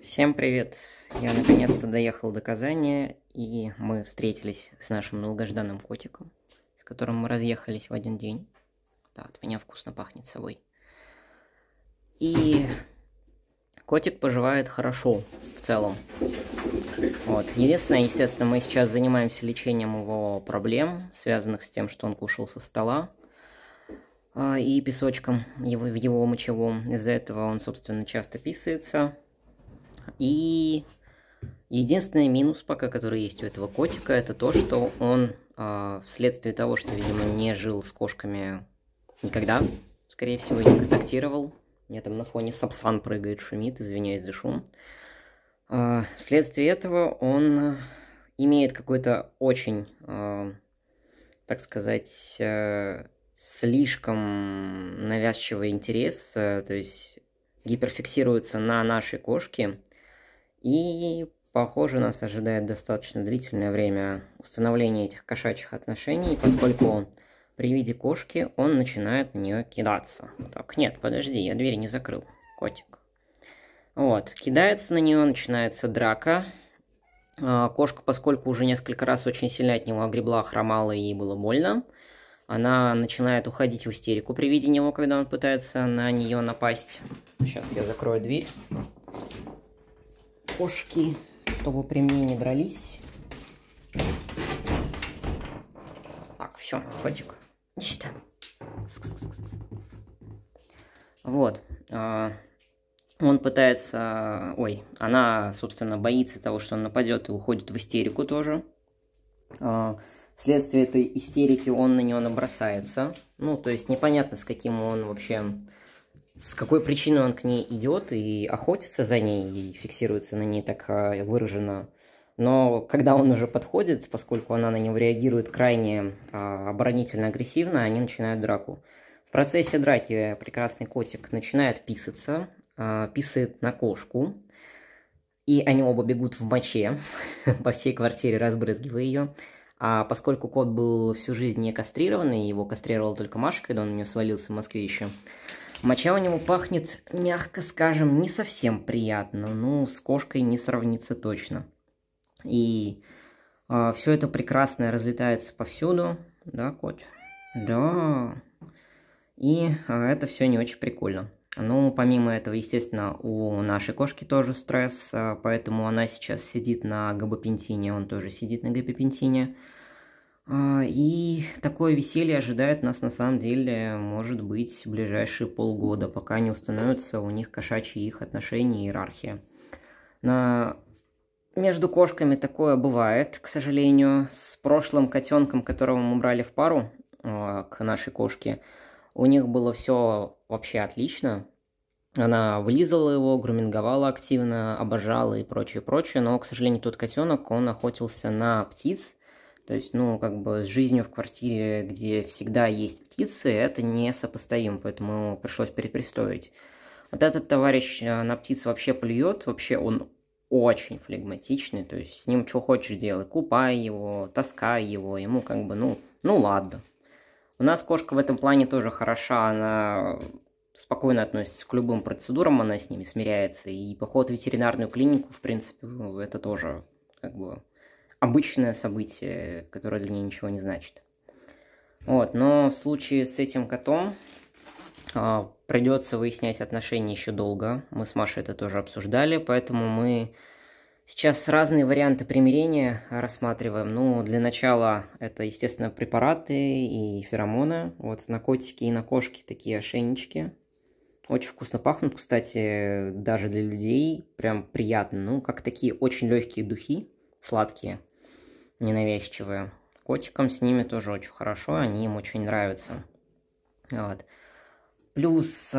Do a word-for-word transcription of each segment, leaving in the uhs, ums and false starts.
Всем привет! Я наконец-то доехал до Казани, и мы встретились с нашим долгожданным котиком, с которым мы разъехались в один день. Да, от меня вкусно пахнет собой. И котик поживает хорошо в целом. Вот. Единственное, естественно, мы сейчас занимаемся лечением его проблем, связанных с тем, что он кушал со стола э, и песочком его, в его мочевом. Из-за этого он, собственно, часто писается. И единственный минус пока, который есть у этого котика, это то, что он э, вследствие того, что, видимо, не жил с кошками никогда, скорее всего, не контактировал. У меня там на фоне Сапсан прыгает, шумит, извиняюсь за шум. Вследствие этого он имеет какой-то очень, так сказать, слишком навязчивый интерес, то есть гиперфиксируется на нашей кошке, и, похоже, нас ожидает достаточно длительное время установления этих кошачьих отношений, поскольку при виде кошки он начинает на нее кидаться. Вот так. Нет, подожди, я дверь не закрыл, котик. Вот, кидается на нее, начинается драка. Кошка, поскольку уже несколько раз очень сильно от него огребла, хромала, и ей было больно, она начинает уходить в истерику при виде него, когда он пытается на нее напасть. Сейчас я закрою дверь. Кошки, чтобы при мне не дрались. Так, все, котик. Ничто. Вот. Он пытается... Ой, она, собственно, боится того, что он нападет, и уходит в истерику тоже. Вследствие этой истерики он на нее набросается. Ну, то есть непонятно, с каким он вообще... С какой причиной он к ней идет и охотится за ней, и фиксируется на ней так выраженно. Но когда он уже подходит, поскольку она на него реагирует крайне оборонительно-агрессивно, они начинают драку. В процессе драки прекрасный котик начинает писаться, писает на кошку, и они оба бегут в моче, по всей квартире разбрызгивая ее. А поскольку кот был всю жизнь не кастрированный, его кастрировала только Маша, когда он у нее свалился в Москве еще, моча у него пахнет, мягко скажем, не совсем приятно, ну, с кошкой не сравнится точно. И э, все это прекрасное разлетается повсюду, да, кот? Да. И э, это все не очень прикольно. Ну, помимо этого, естественно, у нашей кошки тоже стресс, поэтому она сейчас сидит на габапентине, он тоже сидит на габапентине. И такое веселье ожидает нас, на самом деле, может быть, в ближайшие полгода, пока не установятся у них кошачьи их отношения и иерархия. На... Между кошками такое бывает, к сожалению. С прошлым котенком, которого мы брали в пару к нашей кошке, у них было все вообще отлично. Она вылизывала его, груминговала активно, обожала и прочее, прочее. Но, к сожалению, тот котенок, он охотился на птиц. То есть, ну, как бы с жизнью в квартире, где всегда есть птицы, это несопоставимо. Поэтому пришлось перепристроить. Вот этот товарищ на птиц вообще плюет. Вообще он очень флегматичный. То есть, с ним что хочешь делай. Купай его, таскай его. Ему как бы, ну, ну ладно. У нас кошка в этом плане тоже хороша, она спокойно относится к любым процедурам, она с ними смиряется, и поход в ветеринарную клинику, в принципе, это тоже как бы обычное событие, которое для нее ничего не значит. Вот, но в случае с этим котом а, придется выяснять отношения еще долго, мы с Машей это тоже обсуждали, поэтому мы... Сейчас разные варианты примирения рассматриваем. Ну, для начала это, естественно, препараты и феромоны. Вот на котике и на кошке такие ошейнички. Очень вкусно пахнут, кстати, даже для людей. Прям приятно. Ну, как такие очень легкие духи, сладкие, ненавязчивые. Котикам с ними тоже очень хорошо, они им очень нравятся. Вот. Плюс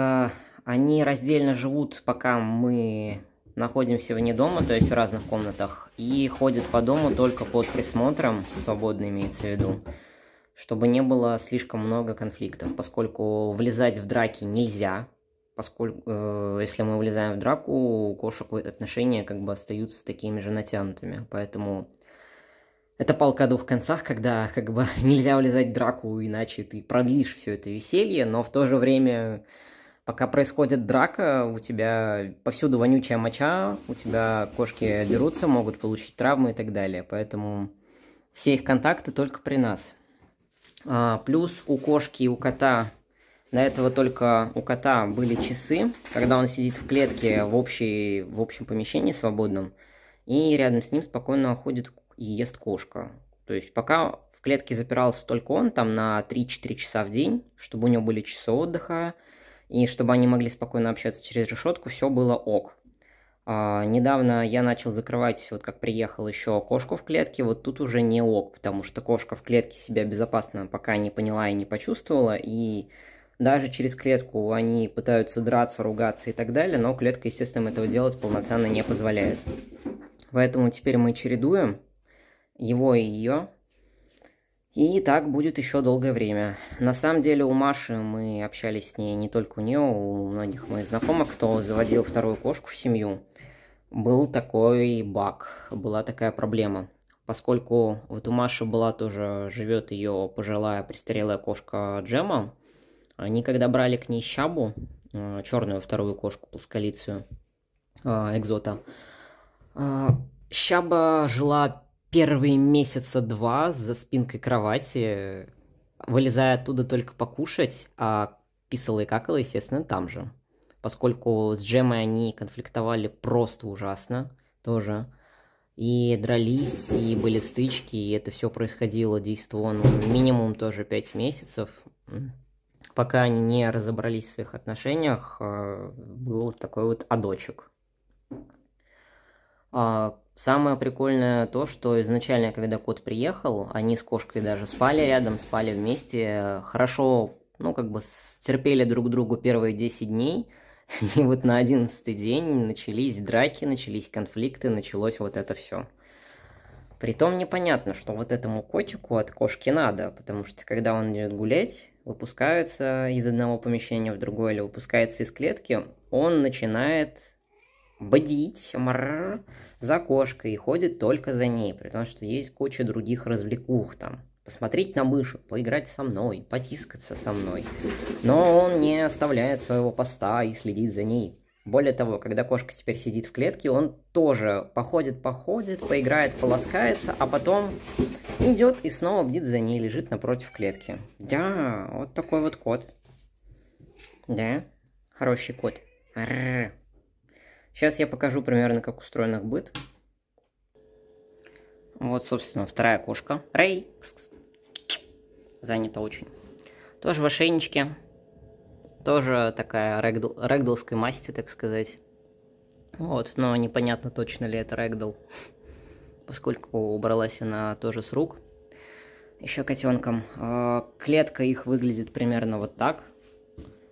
они раздельно живут, пока мы... находимся вне дома, то есть в разных комнатах, и ходит по дому только под присмотром, свободно имеется в виду, чтобы не было слишком много конфликтов, поскольку влезать в драки нельзя, поскольку э, если мы влезаем в драку, у кошек отношения как бы остаются такими же натянутыми, поэтому это палка о двух концах, когда как бы нельзя влезать в драку, иначе ты продлишь все это веселье, но в то же время... Пока происходит драка, у тебя повсюду вонючая моча, у тебя кошки дерутся, могут получить травмы и так далее. Поэтому все их контакты только при нас. А, плюс у кошки и у кота, до этого только у кота были часы, когда он сидит в клетке в, общей, в общем помещении свободном, и рядом с ним спокойно ходит и ест кошка. То есть пока в клетке запирался только он, там на три-четыре часа в день, чтобы у него были часы отдыха, и чтобы они могли спокойно общаться через решетку, все было ок. А, недавно я начал закрывать, вот как приехал, еще кошку в клетке, вот тут уже не ок, потому что кошка в клетке себя безопасно пока не поняла и не почувствовала, и даже через клетку они пытаются драться, ругаться и так далее, но клетка, естественно, этого делать полноценно не позволяет. Поэтому теперь мы чередуем его и ее. И так будет еще долгое время. На самом деле у Маши мы общались с ней, не только у нее, у многих моих знакомых, кто заводил вторую кошку в семью, был такой баг, была такая проблема. Поскольку вот у Маши была тоже, живет ее пожилая престарелая кошка Джема, они когда брали к ней Щабу, черную вторую кошку, плосколицую, экзота, Щаба жила первые месяца два за спинкой кровати, вылезая оттуда только покушать, а писала и какала, естественно, там же. Поскольку с Джемой они конфликтовали просто ужасно тоже. И дрались, и были стычки, и это все происходило, действовало минимум тоже пять месяцев. Пока они не разобрались в своих отношениях, был такой вот адочек. Самое прикольное то, что изначально, когда кот приехал, они с кошкой даже спали рядом, спали вместе, хорошо, ну, как бы стерпели друг другу первые десять дней, и вот на одиннадцатый день начались драки, начались конфликты, началось вот это все. Притом непонятно, что вот этому котику от кошки надо, потому что когда он идет гулять, выпускается из одного помещения в другое или выпускается из клетки, он начинает бодить мрррр за кошкой и ходит только за ней, при том, что есть куча других развлекух там. Посмотреть на мышек, поиграть со мной, потискаться со мной. Но он не оставляет своего поста и следит за ней. Более того, когда кошка теперь сидит в клетке, он тоже походит-походит, поиграет, полоскается, а потом идет и снова бдит за ней, лежит напротив клетки. Да, вот такой вот кот. Да, хороший кот. Рррр. Сейчас я покажу примерно, как устроен их быт. Вот, собственно, вторая кошка. Рей. Занята очень. Тоже в ошейничке. Тоже такая рэгдл, рэгдлской масти, так сказать. Вот, но непонятно, точно ли это рэгдл. Поскольку убралась она тоже с рук. Еще котенком. Клетка их выглядит примерно вот так.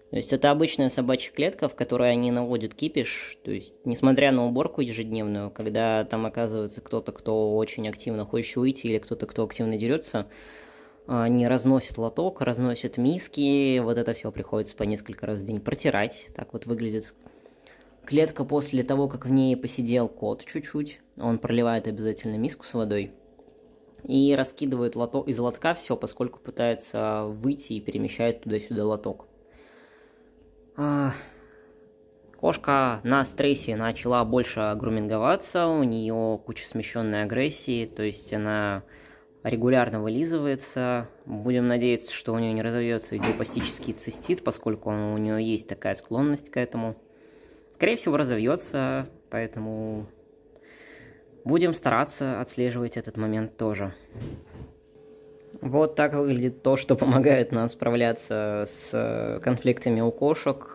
То есть это обычная собачья клетка, в которой они наводят кипиш, то есть несмотря на уборку ежедневную, когда там оказывается кто-то, кто очень активно хочет уйти, или кто-то, кто активно дерется, они разносят лоток, разносят миски, вот это все приходится по несколько раз в день протирать, так вот выглядит клетка после того, как в ней посидел кот чуть-чуть, он проливает обязательно миску с водой и раскидывает лоток, из лотка все, поскольку пытается выйти и перемещает туда-сюда лоток. Кошка на стрессе начала больше груминговаться, у нее куча смещенной агрессии, то есть она регулярно вылизывается. Будем надеяться, что у нее не разовьется идиопастический цистит, поскольку у нее есть такая склонность к этому. Скорее всего, разовьется, поэтому будем стараться отслеживать этот момент тоже. Вот так выглядит то, что помогает нам справляться с конфликтами у кошек.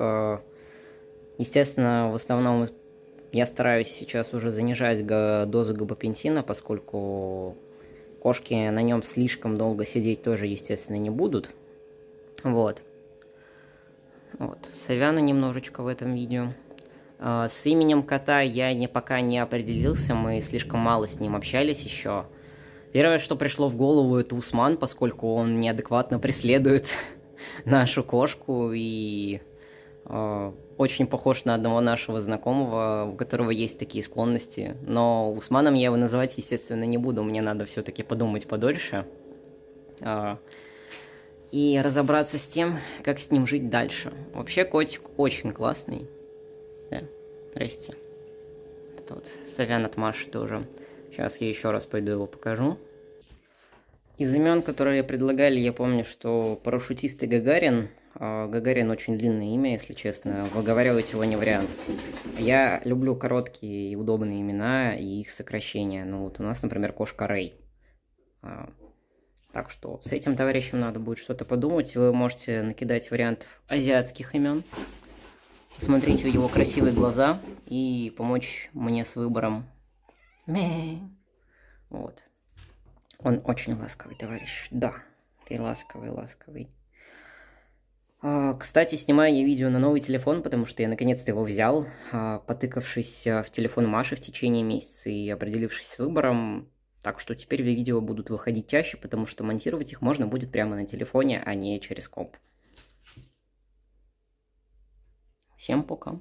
Естественно, в основном я стараюсь сейчас уже занижать дозу габапентина, поскольку кошки на нем слишком долго сидеть тоже, естественно, не будут. Вот. Вот. Савяна немножечко в этом видео. С именем кота я не, пока не определился, мы слишком мало с ним общались еще. Первое, что пришло в голову, это Усман, поскольку он неадекватно преследует нашу кошку и э, очень похож на одного нашего знакомого, у которого есть такие склонности. Но Усманом я его называть, естественно, не буду, мне надо все-таки подумать подольше. Э, и разобраться с тем, как с ним жить дальше. Вообще котик очень классный. Да, здрасте. Это вот Савян от Маши тоже. Сейчас я еще раз пойду его покажу. Из имен, которые предлагали, я помню, что парашютист и Гагарин. Гагарин очень длинное имя, если честно. Выговаривать его не вариант. Я люблю короткие и удобные имена и их сокращения. Ну вот у нас, например, кошка Рей. Так что с этим товарищем надо будет что-то подумать. Вы можете накидать вариантов азиатских имен, смотреть в его красивые глаза и помочь мне с выбором. Вот. Он очень ласковый, товарищ. Да, ты ласковый, ласковый. Кстати, снимаю я видео на новый телефон, потому что я наконец-то его взял, потыкавшись в телефон Маши в течение месяца и определившись с выбором. Так что теперь видео будут выходить чаще, потому что монтировать их можно будет прямо на телефоне, а не через комп. Всем пока.